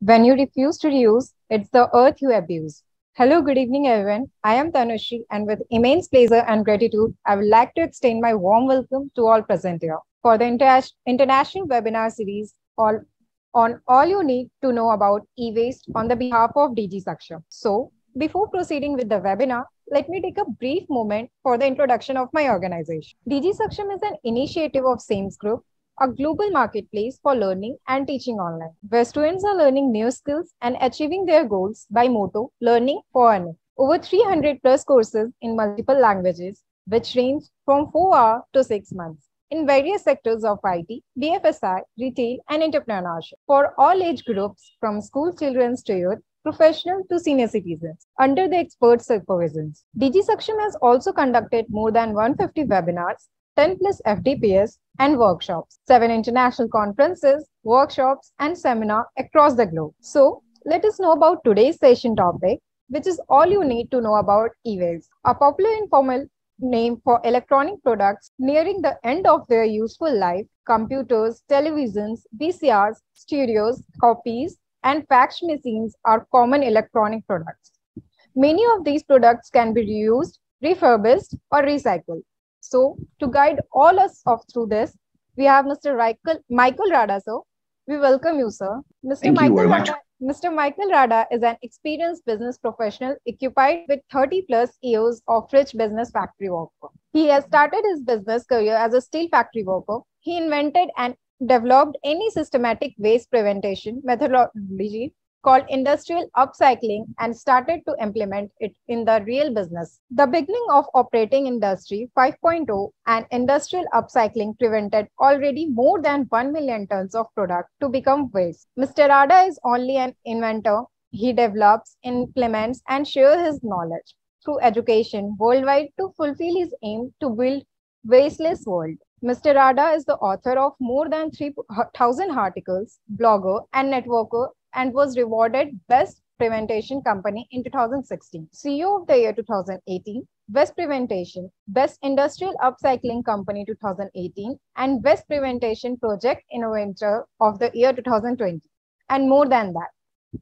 When you refuse to reuse, it's the earth you abuse. Hello, good evening, everyone. I am Tanushree, and with immense pleasure and gratitude, I would like to extend my warm welcome to all present here for the international webinar series on all you need to know about e-waste on the behalf of Digisaksham. So, before proceeding with the webinar, let me take a brief moment for the introduction of my organization. Digisaksham is an initiative of SEMS Group, a global marketplace for learning and teaching online, where students are learning new skills and achieving their goals by motto, learning for an. Over 300 plus courses in multiple languages, which range from 4 hours to 6 months in various sectors of IT, BFSI, retail, and entrepreneurship for all age groups from school children to youth, professional to senior citizens, under the expert supervisions. Digisaksham has also conducted more than 150 webinars, 10 plus FDPs and workshops, 7 international conferences, workshops and seminars across the globe. So let us know about today's session topic, which is all you need to know about e-waste, a popular informal name for electronic products nearing the end of their useful life, computers, televisions, VCRs, stereos, copies, and fax machines are common electronic products. Many of these products can be reused, refurbished, or recycled. So, to guide all us off through this, we have Mr. Michael Rada, sir. We welcome you, sir. Mr. Michael Rada is an experienced business professional occupied with 30 plus years of rich business factory worker. He has started his business career as a steel factory worker. He invented and developed any systematic waste prevention methodology called Industrial Upcycling and started to implement it in the real business. The beginning of operating Industry 5.0 and Industrial Upcycling prevented already more than 1 million tons of product to become waste. Mr. Rada is only an inventor. He develops, implements, and shares his knowledge through education worldwide to fulfill his aim to build a wasteless world. Mr. Rada is the author of more than 3,000 articles, blogger, and networker, and was rewarded Best Preventation Company in 2016, CEO of the Year 2018, Best Preventation, Best Industrial Upcycling Company 2018, and Best Preventation Project Innovator of the Year 2020, and more than that.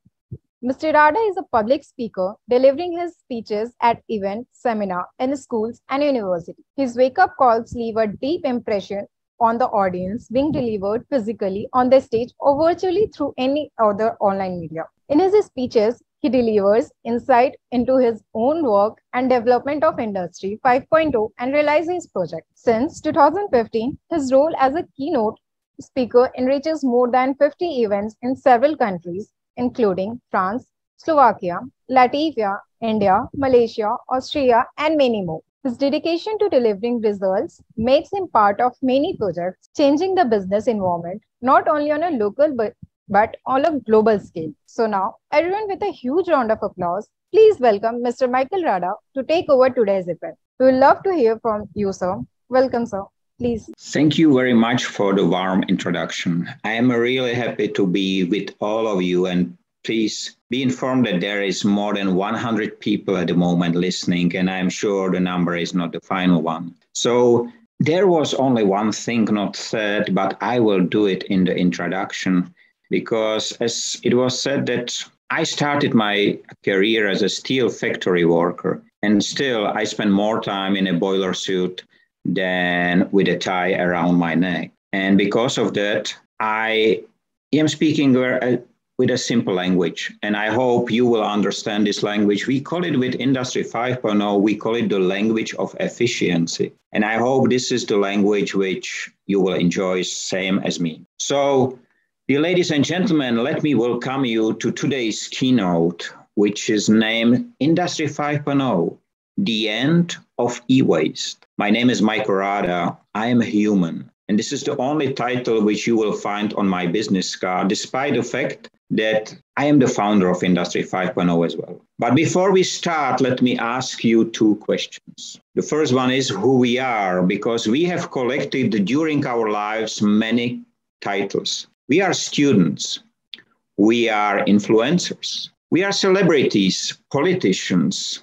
Mr. Rada is a public speaker, delivering his speeches at events, seminars, in schools and universities. His wake-up calls leave a deep impression on the audience, being delivered physically on the stage or virtually through any other online media. In his speeches, he delivers insight into his own work and development of Industry 5.0 and realizes his project. Since 2015, his role as a keynote speaker enriches more than 50 events in several countries, including France, Slovakia, Latvia, India, Malaysia, Austria, and many more. His dedication to delivering results makes him part of many projects, changing the business environment, not only on a local but on a global scale. So now, everyone with a huge round of applause, please welcome Mr. Michael Rada to take over today's event. We would love to hear from you, sir. Welcome, sir. Please. Thank you very much for the warm introduction. I am really happy to be with all of you, and please be informed that there is more than 100 people at the moment listening, and I'm sure the number is not the final one. So there was only one thing not said, but I will do it in the introduction, because as it was said that I started my career as a steel factory worker, and still I spend more time in a boiler suit than with a tie around my neck. And because of that, I am speaking with a simple language. And I hope you will understand this language. We call it with Industry 5.0, we call it the language of efficiency. And I hope this is the language which you will enjoy, same as me. So, dear ladies and gentlemen, let me welcome you to today's keynote, which is named Industry 5.0, the end of e-waste. My name is Michael Rada. I am a human. And this is the only title which you will find on my business card, despite the fact that I am the founder of Industry 5.0 as well. But before we start, let me ask you two questions. The first one is who we are, because we have collected during our lives many titles. We are students. We are influencers. We are celebrities, politicians.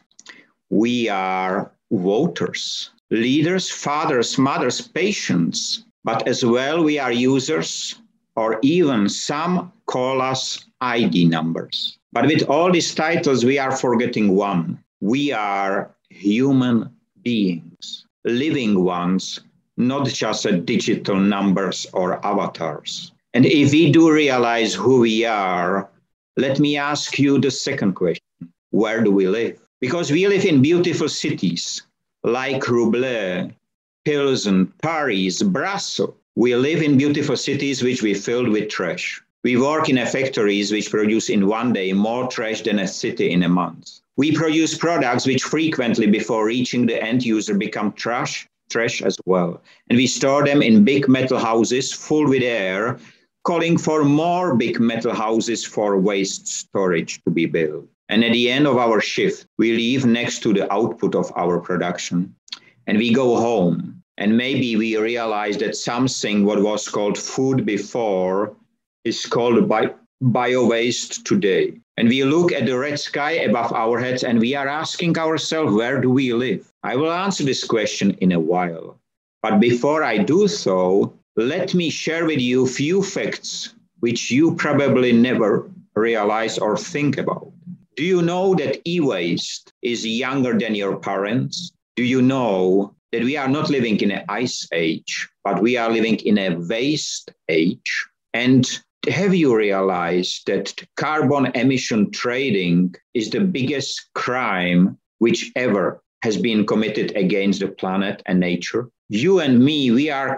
We are voters, leaders, fathers, mothers, patients, but as well we are users, or even some call us ID numbers. But with all these titles, we are forgetting one. We are human beings, living ones, not just digital numbers or avatars. And if we do realize who we are, let me ask you the second question. Where do we live? Because we live in beautiful cities like Roubaix, Pilsen, Paris, Brussels. We live in beautiful cities which we filled with trash. We work in factories which produce in one day more trash than a city in a month. We produce products which frequently before reaching the end user become trash as well. And we store them in big metal houses full with air, calling for more big metal houses for waste storage to be built. And at the end of our shift, we leave next to the output of our production and we go home. And maybe we realize that something what was called food before is called bio-waste today. And we look at the red sky above our heads and we are asking ourselves, where do we live? I will answer this question in a while. But before I do so, let me share with you a few facts which you probably never realize or think about. Do you know that e-waste is younger than your parents? Do you know that we are not living in an ice age, but we are living in a waste age? And have you realized that carbon emission trading is the biggest crime which ever has been committed against the planet and nature? You and me, we are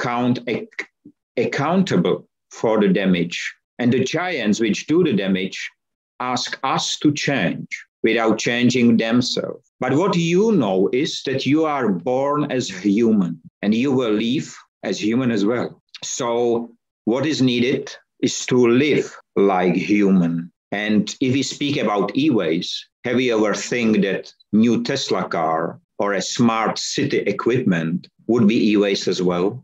accountable for the damage. And the giants which do the damage ask us to change without changing themselves. But what you know is that you are born as human and you will live as human as well. So what is needed is to live like human. And if we speak about e-waste, have you ever think that new Tesla car or a smart city equipment would be e-waste as well?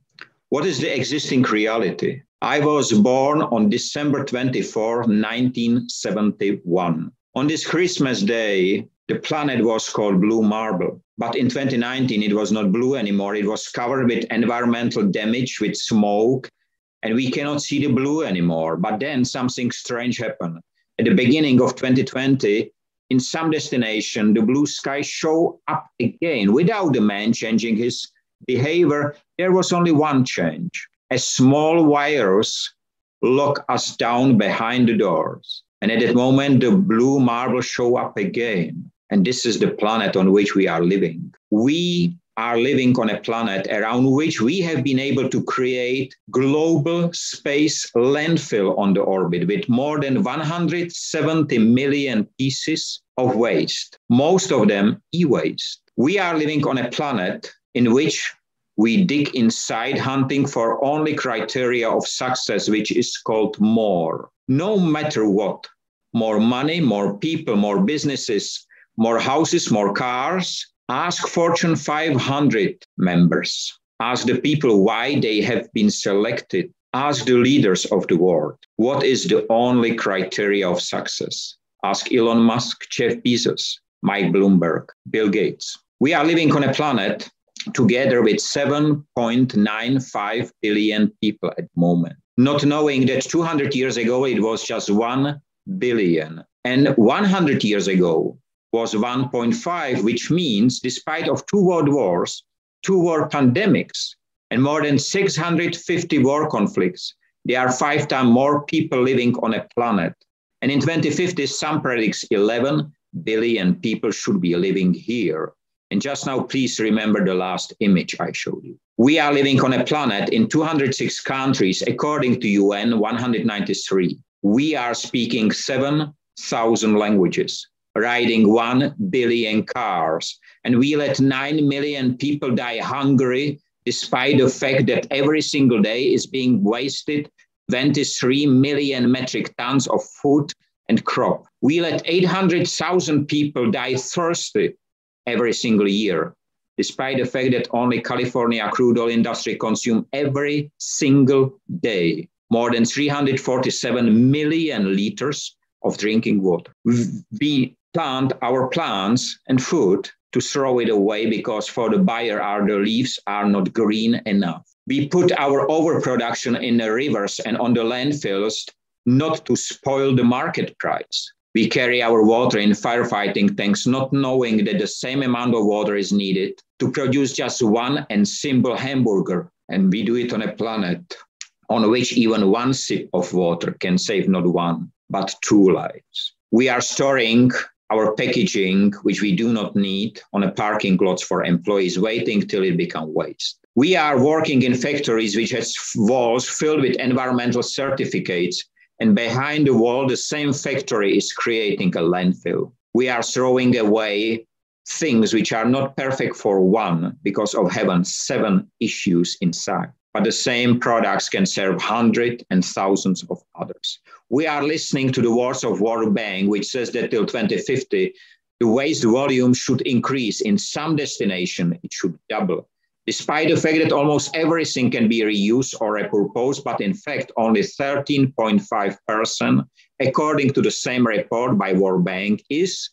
What is the existing reality? I was born on December 24, 1971. On this Christmas day, the planet was called Blue Marble. But in 2019, it was not blue anymore. It was covered with environmental damage, with smoke, and we cannot see the blue anymore. But then something strange happened. At the beginning of 2020, in some destination, the blue sky showed up again. Without the man changing his behavior, there was only one change. A small virus locked us down behind the doors. And at that moment, the blue marble show up again. And this is the planet on which we are living. We are living on a planet around which we have been able to create global space landfill on the orbit with more than 170 million pieces of waste, most of them e-waste. We are living on a planet in which we dig inside hunting for only criteria of success, which is called more. No matter what, more money, more people, more businesses, more houses, more cars. Ask Fortune 500 members. Ask the people why they have been selected. Ask the leaders of the world. What is the only criteria of success? Ask Elon Musk, Jeff Bezos, Mike Bloomberg, Bill Gates. We are living on a planet together with 7.95 billion people at the moment, not knowing that 200 years ago, it was just 1 billion. And 100 years ago was 1.5, which means despite of 2 world wars, 2 world pandemics, and more than 650 war conflicts, there are 5 times more people living on a planet. And in 2050, some predicts 11 billion people should be living here. And just now, please remember the last image I showed you. We are living on a planet in 206 countries, according to UN 193. We are speaking 7,000 languages, riding 1 billion cars, and we let 9 million people die hungry, despite the fact that every single day is being wasted 23 million metric tons of food and crop. We let 800,000 people die thirsty every single year, despite the fact that only California crude oil industry consumes every single day more than 347 million liters of drinking water. We plant our plants and food to throw it away because for the buyer, the leaves are not green enough. We put our overproduction in the rivers and on the landfills not to spoil the market price. We carry our water in firefighting tanks, not knowing that the same amount of water is needed to produce just one and simple hamburger. And we do it on a planet on which even one sip of water can save not one, but two lives. We are storing our packaging, which we do not need, on a parking lot for employees, waiting till it becomes waste. We are working in factories which has walls filled with environmental certificates, and behind the wall, the same factory is creating a landfill. We are throwing away things which are not perfect for one because of having 7 issues inside. But the same products can serve hundreds and thousands of others. We are listening to the words of World Bank, which says that till 2050, the waste volume should increase. In some destination, it should double. Despite the fact that almost everything can be reused or repurposed, but in fact, only 13.5%, according to the same report by World Bank, is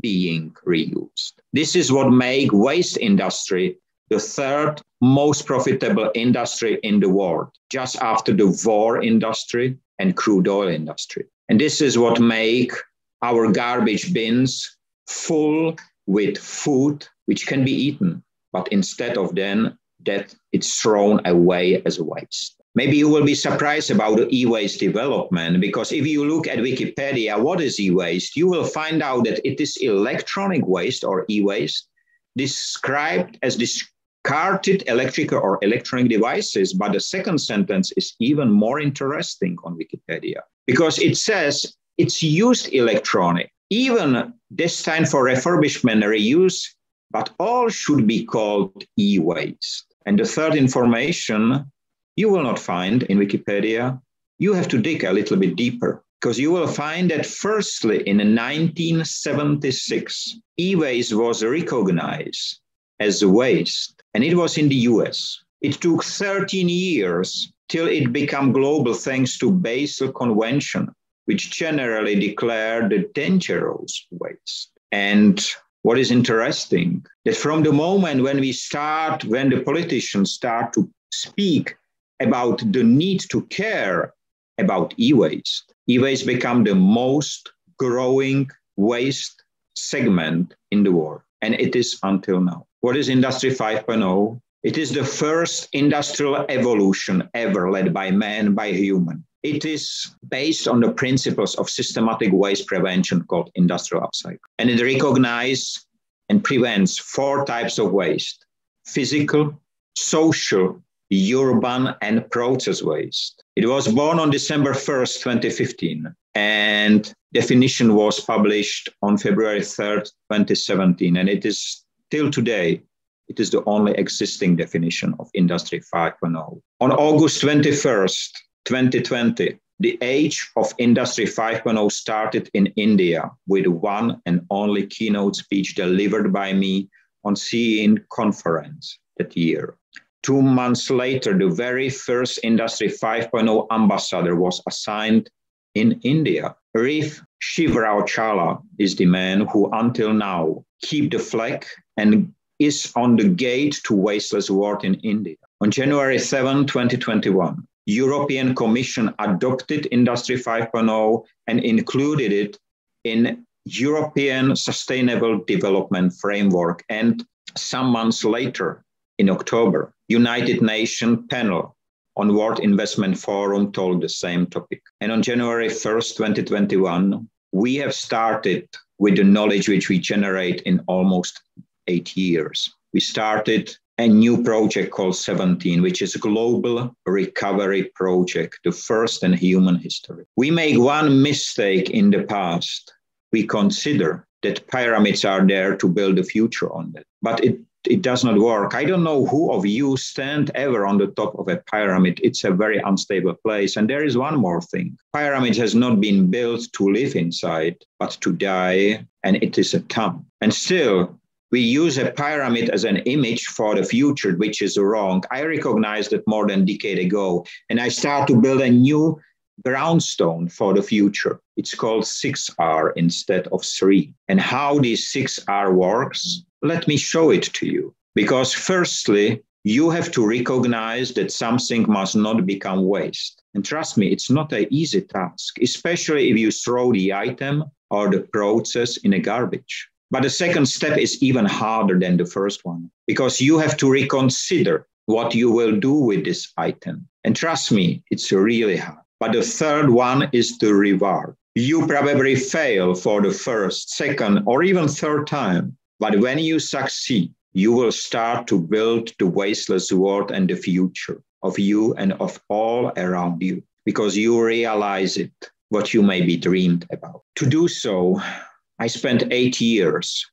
being reused. This is what makes waste industry the 3rd most profitable industry in the world, just after the war industry and crude oil industry. And this is what makes our garbage bins full with food which can be eaten, but instead of then that it's thrown away as waste. Maybe you will be surprised about the e-waste development, because if you look at Wikipedia, what is e-waste? You will find out that it is electronic waste or e-waste described as discarded electrical or electronic devices. But the second sentence is even more interesting on Wikipedia, because it says it's used electronic, even destined for refurbishment and reuse, but all should be called e-waste. And the third information you will not find in Wikipedia. You have to dig a little bit deeper, because you will find that firstly, in 1976, e-waste was recognized as waste, and it was in the US. It took 13 years till it became global thanks to Basel Convention, which generally declared the dangerous waste. And what is interesting, that from the moment when the politicians start to speak about the need to care about e-waste, e-waste become the most growing waste segment in the world. And it is until now. What is Industry 5.0? It is the first industrial evolution ever led by man, by human. It is based on the principles of systematic waste prevention called industrial upcycling. And it recognizes and prevents 4 types of waste: physical, social, urban, and process waste. It was born on December 1st, 2015, and definition was published on February 3rd, 2017. And it is till today, it is the only existing definition of Industry 5.0. On August 21st, 2020, the age of Industry 5.0 started in India with one and only keynote speech delivered by me on CII conference that year. 2 months later, the very first Industry 5.0 ambassador was assigned in India. Arif Shivrao Chala is the man who until now keeps the flag and is on the gate to wasteless world in India. On January 7, 2021, European Commission adopted Industry 5.0 and included it in European Sustainable Development Framework. And some months later, in October, United Nations panel on World Investment Forum told the same topic. And on January 1st, 2021, we have started with the knowledge which we generate in almost 8 years. We started a new project called 17, which is a global recovery project, the first in human history. We make one mistake in the past. We consider that pyramids are there to build a future on that, but it does not work. I don't know who of you stand ever on the top of a pyramid. It's a very unstable place. And there is one more thing. Pyramid has not been built to live inside, but to die. And it is a tomb. And still, we use a pyramid as an image for the future, which is wrong. I recognized that more than a decade ago. And I start to build a new groundstone for the future. It's called 6R instead of 3. And how this 6R works, let me show it to you, because firstly, you have to recognize that something must not become waste. And trust me, it's not an easy task, especially if you throw the item or the process in the garbage. But the second step is even harder than the first one, because you have to reconsider what you will do with this item. And trust me, it's really hard. But the third one is the reward. You probably fail for the first, second, or even third time. But when you succeed, you will start to build the wasteless world and the future of you and of all around you, because you realize it, what you may be dreamed about. To do so, I spent 8 years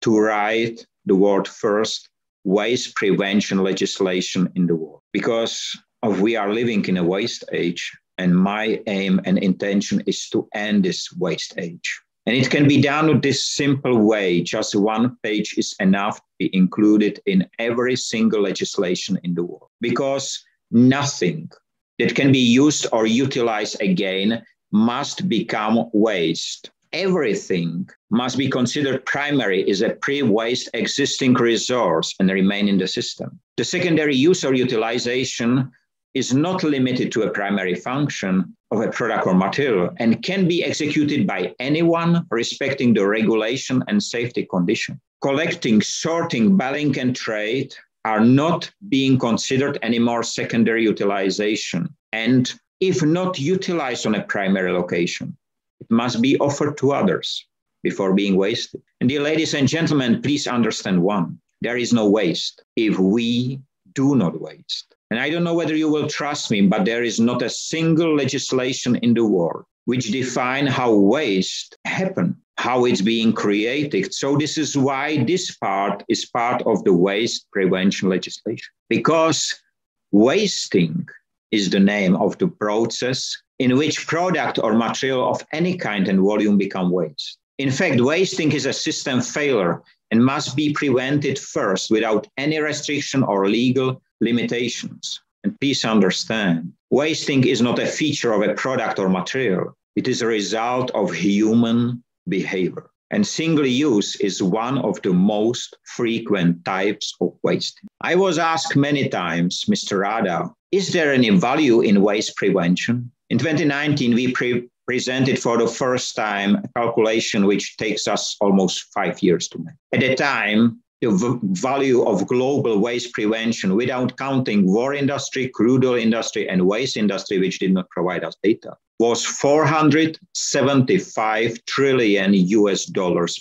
to write the world's first waste prevention legislation in the world, because we are living in a waste age, and my aim and intention is to end this waste age. And it can be done with this simple way. Just one page is enough to be included in every single legislation in the world, because nothing that can be used or utilized again must become waste. Everything must be considered primary as a pre-waste existing resource and remain in the system. The secondary use or utilization is not limited to a primary function of a product or material and can be executed by anyone respecting the regulation and safety condition. Collecting, sorting, baling, and trade are not being considered anymore secondary utilization. And if not utilized on a primary location, it must be offered to others before being wasted. And dear ladies and gentlemen, please understand one, there is no waste if we do not waste. And I don't know whether you will trust me, but there is not a single legislation in the world which defines how waste happens, how it's being created. So this is why this part is part of the waste prevention legislation, because wasting is the name of the process in which product or material of any kind and volume become waste. In fact, wasting is a system failure and must be prevented first without any restriction or legal limitations. And please understand, wasting is not a feature of a product or material. It is a result of human behavior. And single use is one of the most frequent types of wasting. I was asked many times, Mr. Rada, is there any value in waste prevention? In 2019, we presented for the first time a calculation which takes us almost 5 years to make. At the time, the value of global waste prevention, without counting war industry, crude oil industry, and waste industry, which did not provide us data, was $475 trillion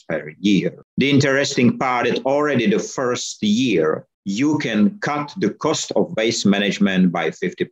per year. The interesting part is already the first year, you can cut the cost of waste management by 50%.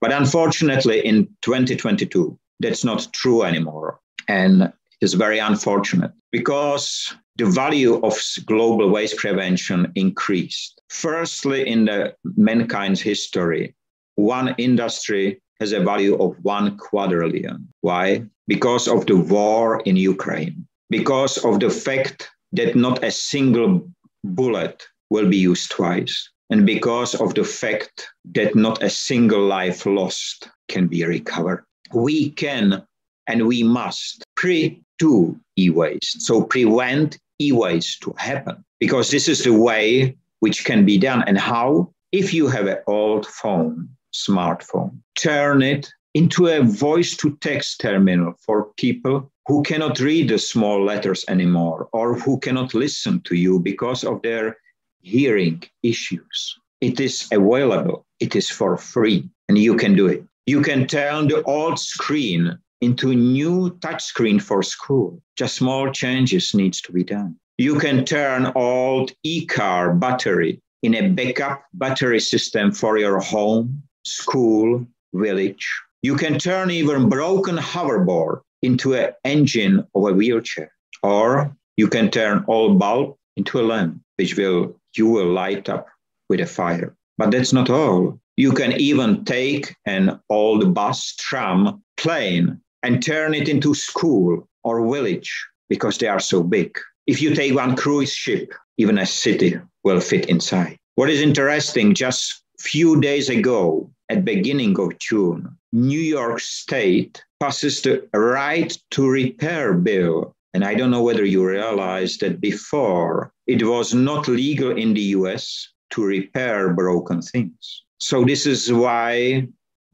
But unfortunately, in 2022, that's not true anymore. And it is very unfortunate because the value of global waste prevention increased. Firstly, in the mankind's history, one industry has a value of $1 quadrillion. Why? Because of the war in Ukraine, because of the fact that not a single bullet will be used twice, and because of the fact that not a single life lost can be recovered. We can and we must pre-do e-waste, so prevent e-waste to happen, because this is the way which can be done. And how? If you have an old phone, smartphone, turn it into a voice-to-text terminal for people who cannot read the small letters anymore or who cannot listen to you because of their hearing issues. It is available. It is for free, and you can do it. You can turn the old screen into new touchscreen for school. Just small changes needs to be done. You can turn old e-car battery in a backup battery system for your home, school, village. You can turn even broken hoverboard into an engine of a wheelchair. Or you can turn old bulb into a lamp, which you will light up with a fire. But that's not all. You can even take an old bus, tram, plane, and turn it into school or village, because they are so big. If you take one cruise ship, even a city will fit inside. What is interesting, just a few days ago, at beginning of June, New York State passes the right to repair bill. And I don't know whether you realize that before, it was not legal in the US to repair broken things. So this is why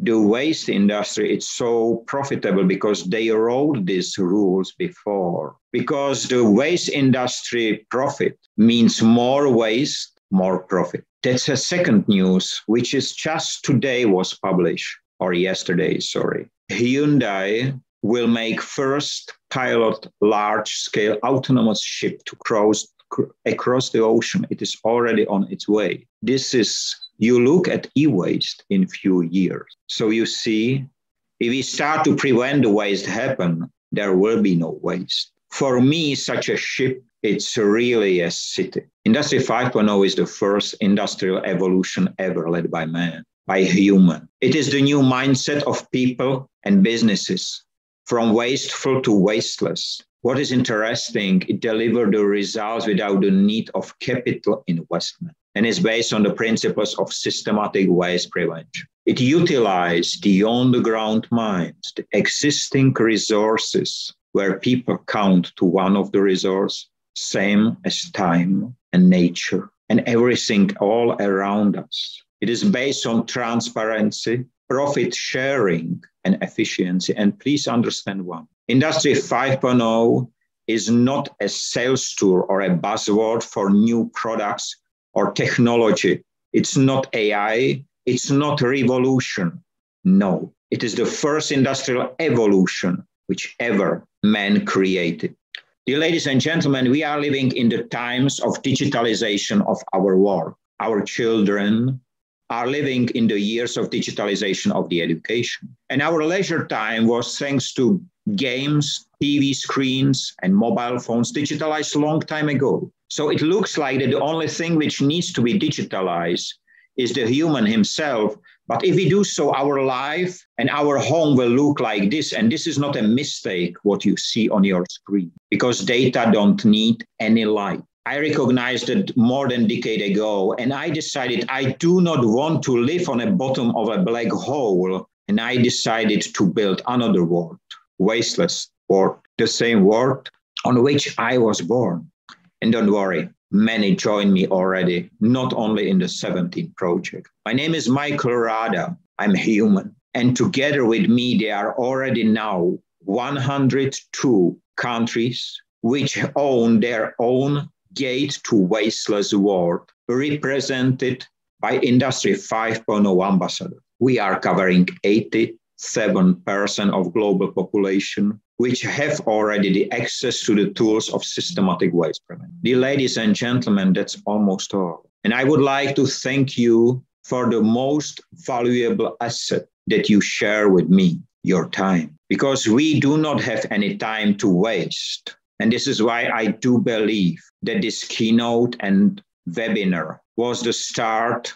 the waste industry is so profitable because they rolled these rules before. Because the waste industry profit means more waste, more profit. That's a second news, which is just today was published, or yesterday, sorry. Hyundai will make first pilot large-scale autonomous ship to cross the ocean. It is already on its way. This is, you look at e-waste in few years. So you see, if we start to prevent the waste happen, there will be no waste. For me, such a ship, it's really a city. Industry 5.0 is the first industrial evolution ever led by man, by human. It is the new mindset of people and businesses, from wasteful to wasteless. What is interesting, it delivered the results without the need of capital investment and is based on the principles of systematic waste prevention. It utilized the on-the-ground mines, the existing resources where people count to one of the resources, same as time and nature and everything all around us. It is based on transparency, profit sharing, and efficiency. And please understand one. Industry 5.0 is not a sales tool or a buzzword for new products or technology. It's not AI. It's not revolution. No, it is the first industrial evolution which ever man created. Dear ladies and gentlemen, we are living in the times of digitalization of our world. Our children are living in the years of digitalization of the education. And our leisure time was, thanks to games, TV screens, and mobile phones, digitalized long time ago. So it looks like that the only thing which needs to be digitalized is the human himself. But if we do so, our life and our home will look like this. And this is not a mistake, what you see on your screen, because data don't need any light. I recognized it more than a decade ago, and I decided I do not want to live on the bottom of a black hole, and I decided to build another world, wasteless world, the same world on which I was born. And don't worry, many joined me already, not only in the 17th project. My name is Michael Rada, I'm human, and together with me there are already now 102 countries which own their own gate to wasteless world, represented by Industry 5.0 ambassador. We are covering 87% of global population, which have already the access to the tools of systematic waste prevention. Dear ladies and gentlemen, that's almost all. And I would like to thank you for the most valuable asset that you share with me, your time, because we do not have any time to waste. And this is why I do believe that this keynote and webinar was the start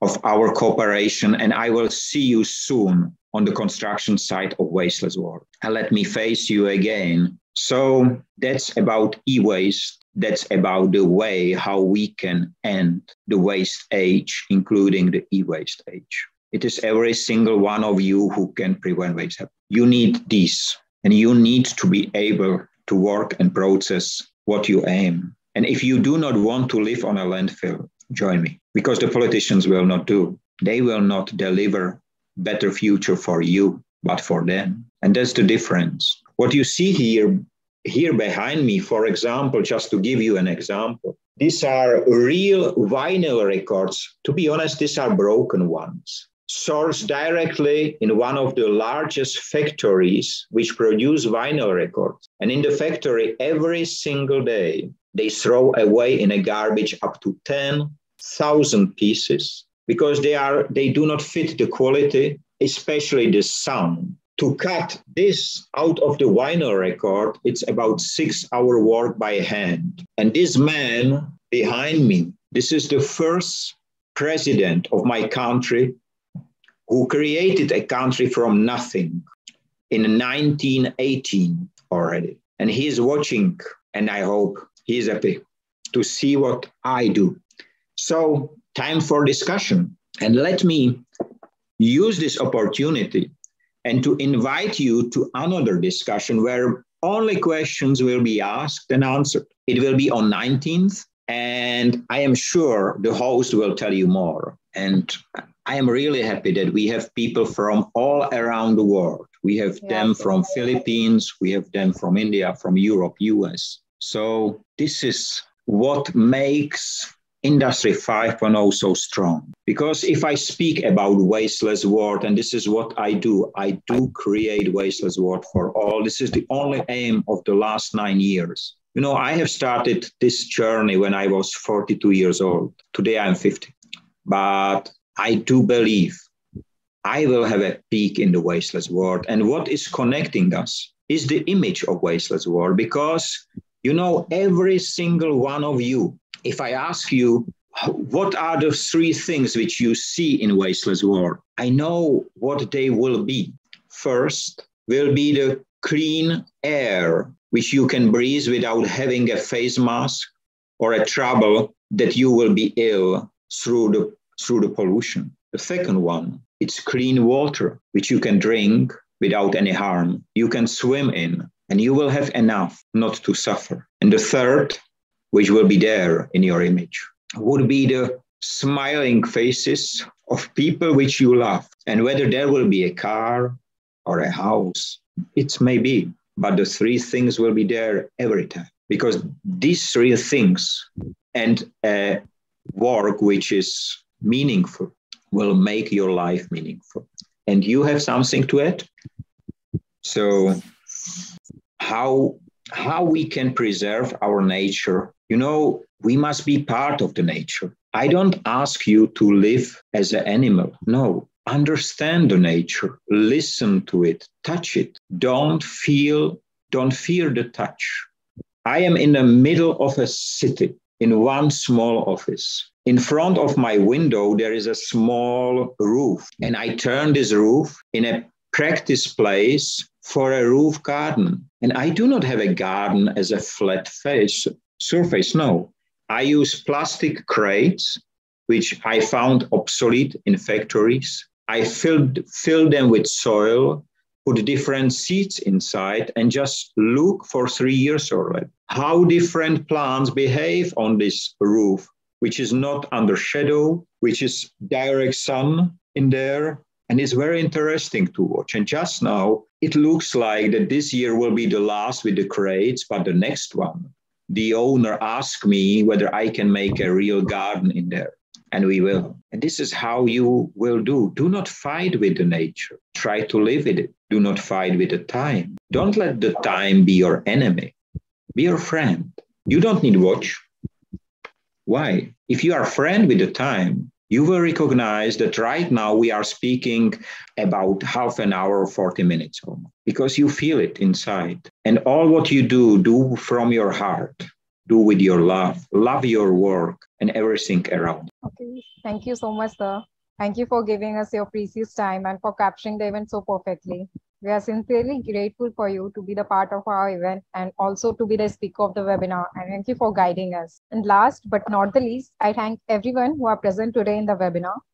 of our cooperation, and I will see you soon on the construction site of Wasteless World. And let me face you again. So that's about e-waste. That's about the way how we can end the waste age, including the e-waste age. It is every single one of you who can prevent waste. You need this, and you need to be able to work and process what you aim. And if you do not want to live on a landfill, join me, because the politicians will not do. They will not deliver better future for you, but for them. And that's the difference. What you see here behind me, for example, just to give you an example, these are real vinyl records. To be honest, these are broken ones, sourced directly in one of the largest factories which produce vinyl records. And in the factory, every single day, they throw away in a garbage up to 10,000 pieces because they do not fit the quality, especially the sound. To cut this out of the vinyl record, it's about 6-hour work by hand. And this man behind me, this is the first president of my country who created a country from nothing in 1918 already. And he is watching, and I hope he is happy to see what I do. So time for discussion. And let me use this opportunity and to invite you to another discussion where only questions will be asked and answered. It will be on 19th, and I am sure the host will tell you more. And I am really happy that we have people from all around the world. We have them from Philippines, we have them from India, from Europe, US. So this is what makes Industry 5.0 so strong. Because if I speak about wasteless world, and this is what I do create wasteless world for all. This is the only aim of the last 9 years. You know, I have started this journey when I was 42 years old. Today I'm 50. But I do believe I will have a peak in the wasteless world. And what is connecting us is the image of wasteless world, because, you know, every single one of you, if I ask you, what are the three things which you see in wasteless world? I know what they will be. First will be the clean air, which you can breathe without having a face mask or a trouble that you will be ill through the pollution. The second one, it's clean water, which you can drink without any harm. You can swim in, and you will have enough not to suffer. And the third, which will be there in your image, would be the smiling faces of people which you love. And whether there will be a car or a house, it may be, but the three things will be there every time. Because these three things and work which is meaningful will make your life meaningful. And you have something to add? So how we can preserve our nature? You know, we must be part of the nature. I don't ask you to live as an animal. No, understand the nature, listen to it, touch it. Don't fear the touch. I am in the middle of a city, in one small office. In front of my window, there is a small roof, and I turned this roof in a practice place for a roof garden. And I do not have a garden as a flat face surface, no. I use plastic crates, which I found obsolete in factories. I filled them with soil, put different seeds inside, and just look for 3 years already how different plants behave on this roof, which is not under shadow, which is direct sun in there. And it's very interesting to watch. And just now, it looks like that this year will be the last with the crates, but the next one, the owner asked me whether I can make a real garden in there. And we will. And this is how you will do. Do not fight with the nature. Try to live with it. Do not fight with the time. Don't let the time be your enemy. Be your friend. You don't need watch. Why? If you are friend with the time, you will recognize that right now we are speaking about half an hour, 40 minutes almost, because you feel it inside. And all what you do, do from your heart. Do with your love. Love your work and everything around. Okay. Thank you so much, sir. Thank you for giving us your precious time and for capturing the event so perfectly. We are sincerely grateful for you to be the part of our event and also to be the speaker of the webinar. And thank you for guiding us. And last but not the least, I thank everyone who are present today in the webinar.